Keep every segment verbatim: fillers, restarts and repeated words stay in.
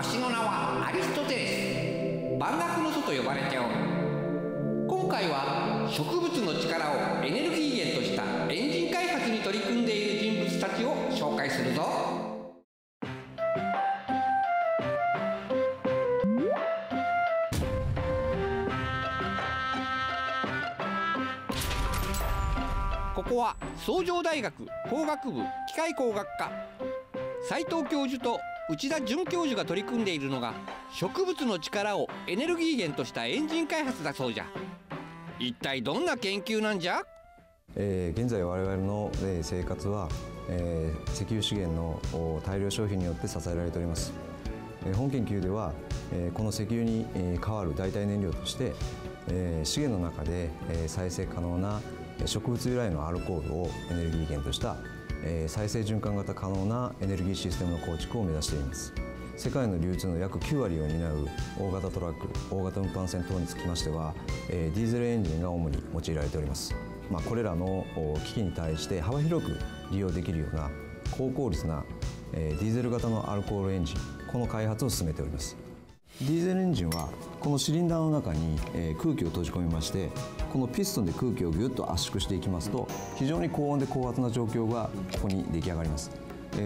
わしの名はアリストテレス。万学の祖と呼ばれておる。今回は植物の力をエネルギー源としたエンジン開発に取り組んでいる人物たちを紹介するぞ。ここは崇城大学工学部機械工学科、斉藤教授と内田准教授が取り組んでいるのが植物の力をエネルギー源としたエンジン開発だそうじゃ。一体どんな研究なんじゃ？えー、現在我々の生活は、えー、石油資源の大量消費によって支えられております。えー、本研究では、えー、この石油に代わる代替燃料として、えー、資源の中で再生可能な植物由来のアルコールをエネルギー源とした再生循環型可能なエネルギーシステムの構築を目指しています。世界の流通の約きゅうわりを担う大型トラック、大型運搬船等につきましてはディーゼルエンジンが主に用いられております。まあ、これらの機器に対して幅広く利用できるような高効率なディーゼル型のアルコールエンジン、この開発を進めております。ディーゼルエンジンはこのシリンダーの中に空気を閉じ込めまして、このピストンで空気をギュッと圧縮していきますと、非常に高温で高圧な状況がここに出来上がります。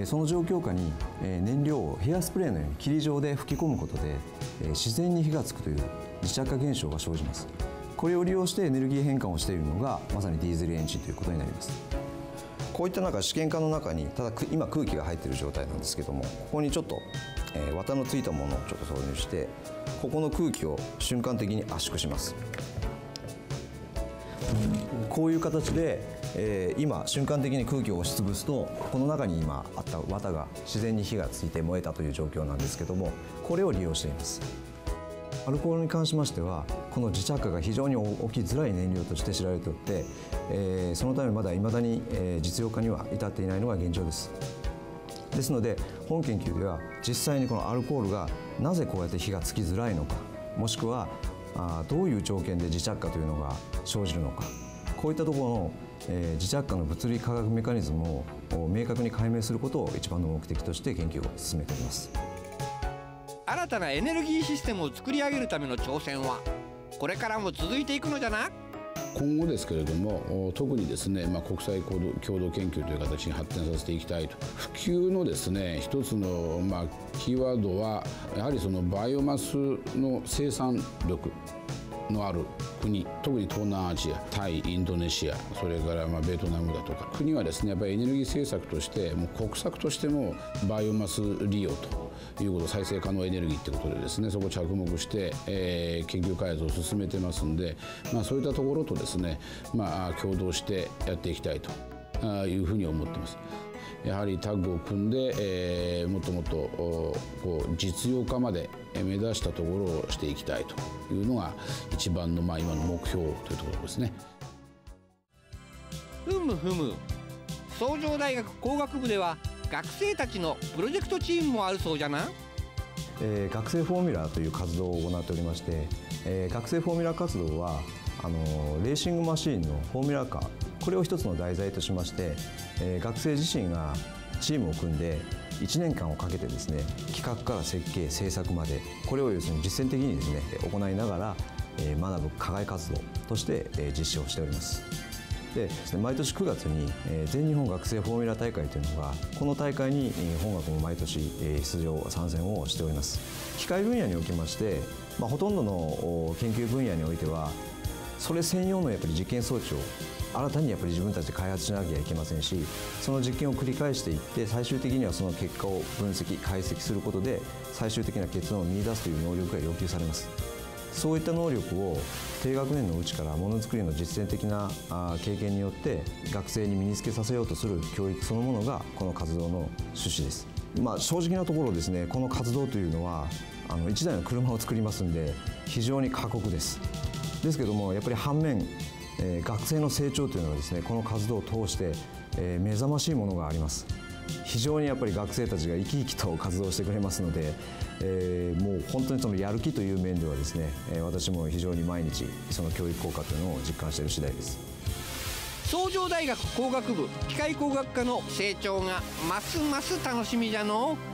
その状況下に燃料をヘアスプレーのように霧状で吹き込むことで自然に火がつくという自着火現象が生じます。これを利用してエネルギー変換をしているのがまさにディーゼルエンジンということになります。こういった中、試験管の中にただ今空気が入っている状態なんですけども、ここにちょっと綿のついたものをちょっと挿入して、ここの空気を瞬間的に圧縮します。こういう形で、えー、今瞬間的に空気を押しつぶすと、この中に今あった綿が自然に火がついて燃えたという状況なんですけども、これを利用しています。アルコールに関しましては、この自着火が非常に起きづらい燃料として知られておって、えー、そのためまだいまだに実用化には至っていないのが現状です。ですので本研究では実際にこのアルコールがなぜこうやって火がつきづらいのか、もしくはどういう条件で自着火というのが生じるのか、こういったところの自着火の物理化学メカニズムを明確に解明することを一番の目的として研究を進めています。新たなエネルギーシステムを作り上げるための挑戦はこれからも続いていくのじゃな。今後ですけれども、特にですね、まあ、国際共同研究という形に発展させていきたいと。普及のですね、一つの、まあ、キーワードはやはりそのバイオマスの生産力のある国、特に東南アジア、タイ、インドネシア、それからまあベトナムだとか国はですね、やっぱりエネルギー政策としてもう国策としてもバイオマス利用ということ、再生可能エネルギーということでですね、そこ着目して、えー、研究開発を進めてますんで、まあ、そういったところとですね、まあ、共同してやっていきたいというふうに思ってます。やはりタッグを組んで、えー、もっともっとこう実用化まで目指したところをしていきたいというのが一番のまあ今の目標というところですね。ふむふむ。崇城大学工学部では学生たちのプロジェクトチームもあるそうじゃな。えー、学生フォーミュラーという活動を行っておりまして、えー、学生フォーミュラー活動はあのー、レーシングマシーンのフォーミュラーカー、これを一つの題材としまして、えー、学生自身がチームを組んでいちねんかんをかけてですね、企画から設計制作まで、これを要するに実践的にですね行いながら、えー、学ぶ課外活動として、えー、実施をしております。で毎年くがつに全日本学生フォーミュラー大会というのが、この大会に本学も毎年出場参戦をしております。機械分野におきまして、まあ、ほとんどの研究分野においてはそれ専用のやっぱり実験装置を新たにやっぱり自分たちで開発しなきゃいけませんし、その実験を繰り返していって、最終的にはその結果を分析解析することで最終的な結論を見出すという能力が要求されます。そういった能力を低学年のうちからものづくりの実践的な経験によって学生に身につけさせようとする教育そのものがこの活動の趣旨です。まあ、正直なところですね、この活動というのはあのいちだいの車を作りますんで非常に過酷です。ですけどもやっぱり反面、えー、学生の成長というのはですね、この活動を通して、えー、目覚ましいものがあります。非常にやっぱり学生たちが生き生きと活動してくれますので、えー、もう本当にそのやる気という面ではですね、私も非常に毎日その教育効果というのを実感している次第です。崇城大学工学部機械工学科の成長がますます楽しみじゃのう。